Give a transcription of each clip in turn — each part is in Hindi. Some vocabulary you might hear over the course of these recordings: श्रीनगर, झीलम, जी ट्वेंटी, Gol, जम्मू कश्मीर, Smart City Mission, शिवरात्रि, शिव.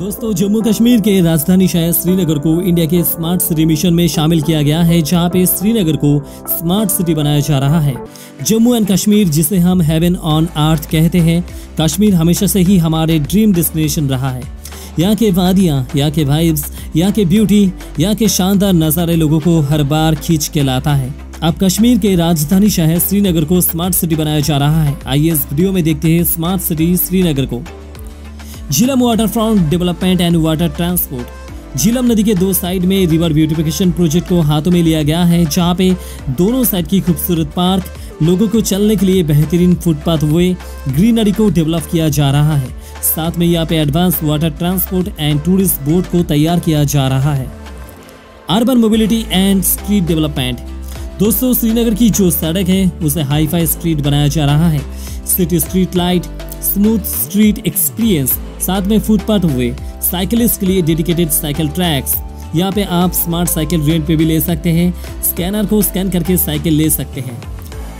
दोस्तों, जम्मू कश्मीर के राजधानी शहर श्रीनगर को इंडिया के स्मार्ट सिटी मिशन में शामिल किया गया है, जहां पे श्रीनगर को स्मार्ट सिटी बनाया जा रहा है। जम्मू एंड कश्मीर, जिसे हम हेवन ऑन अर्थ कहते हैं, कश्मीर हमेशा से ही हमारे ड्रीम डेस्टिनेशन रहा है। यहाँ के वादियाँ, यहाँ के वाइब्स, यहाँ के ब्यूटी, यहाँ के शानदार नज़ारे लोगों को हर बार खींच के लाता है। अब कश्मीर के राजधानी शहर श्रीनगर को स्मार्ट सिटी बनाया जा रहा है। आइए इस वीडियो में देखते हैं स्मार्ट सिटी श्रीनगर को। झीलम water front development and water transport. झीलम नदी के दो साइड में रिवर ब्यूटिफिकेशन प्रोजेक्ट को हाथों में लिया गया है, जहां पे दोनों साइड की खूबसूरत पार्क, लोगों को चलने के लिए बेहतरीन फुटपाथ हुए, ग्रीनरी को डेवलप किया जा रहा है। साथ में यहाँ पे advance water transport and tourist board को तैयार किया जा रहा है। Urban mobility and street development. दोस्तों, श्रीनगर की जो सड़क है उसे हाईफाई स्ट्रीट बनाया जा रहा है। City street light, smooth street experience, साथ में फुटपाथ हुए, साइकिलिस्ट के लिए डेडिकेटेड साइकिल ट्रैक्स। यहाँ पे आप स्मार्ट साइकिल रेंट पे भी ले सकते हैं, स्कैनर को स्कैन करके साइकिल ले सकते हैं।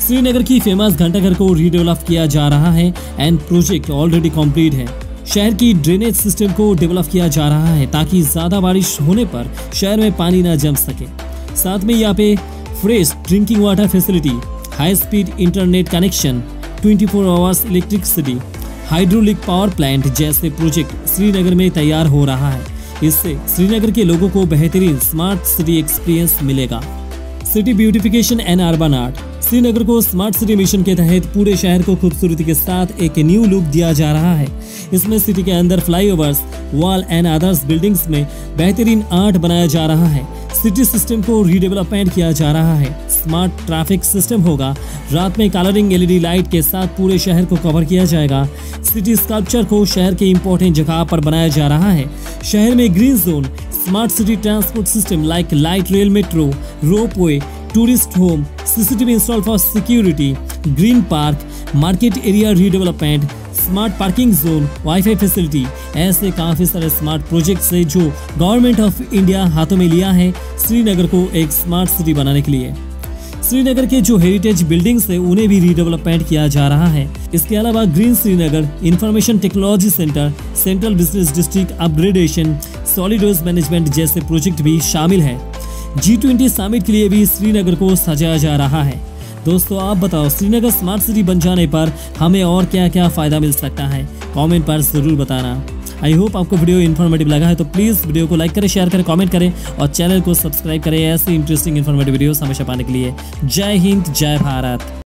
श्रीनगर की फेमस घंटाघर को रीडेवलप किया जा रहा है एंड प्रोजेक्ट ऑलरेडी कंप्लीट है। शहर की ड्रेनेज सिस्टम को डेवलप किया जा रहा है ताकि ज़्यादा बारिश होने पर शहर में पानी ना जम सके। साथ में यहाँ पे fresh drinking water facility, high speed internet connection, 24 hours electricity, hydraulic power plant जैसे प्रोजेक्ट श्रीनगर में तैयार हो रहा है। इससे श्रीनगर के लोगों को बेहतरीन स्मार्ट सिटी एक्सपीरियंस मिलेगा। City beautification and urban art. श्रीनगर को स्मार्ट सिटी मिशन के तहत पूरे शहर को खूबसूरती के साथ एक न्यू लुक दिया जा रहा है। इसमें सिटी के अंदर flyovers, wall and others buildings में बेहतरीन आर्ट बनाया जा रहा है। सिटी सिस्टम को रीडेवलपमेंट किया जा रहा है। स्मार्ट ट्रैफिक सिस्टम होगा। रात में कलरिंग एलईडी लाइट के साथ पूरे शहर को कवर किया जाएगा। सिटी स्कल्पचर को शहर के इंपॉर्टेंट जगह पर बनाया जा रहा है। शहर में green zone, smart city transport system like light rail, metro, ropeway, tourist home, CCTV install for security, green park, market area redevelopment, smart parking zone, wifi facility, ऐसे काफ़ी सारे स्मार्ट प्रोजेक्ट्स हैं जो गवर्नमेंट ऑफ इंडिया हाथों में लिया है श्रीनगर को एक स्मार्ट सिटी बनाने के लिए। श्रीनगर के जो हेरिटेज बिल्डिंग्स हैं उन्हें भी रीडेवलपमेंट किया जा रहा है। इसके अलावा green श्रीनगर, information technology centre, central business district upgradation, solid waste management जैसे प्रोजेक्ट भी शामिल है। G20 समिट के लिए भी श्रीनगर को सजाया जा रहा है। दोस्तों, आप बताओ श्रीनगर स्मार्ट सिटी बन जाने पर हमें और क्या क्या फ़ायदा मिल सकता है? कमेंट पर ज़रूर बताना। आई होप आपको वीडियो इन्फॉर्मेटिव लगा है, तो प्लीज़ वीडियो को लाइक करें, शेयर करें, कमेंट करें और चैनल को सब्सक्राइब करें ऐसे इंटरेस्टिंग इन्फॉर्मेटिव वीडियोस हमेशा पाने के लिए। जय हिंद, जय भारत।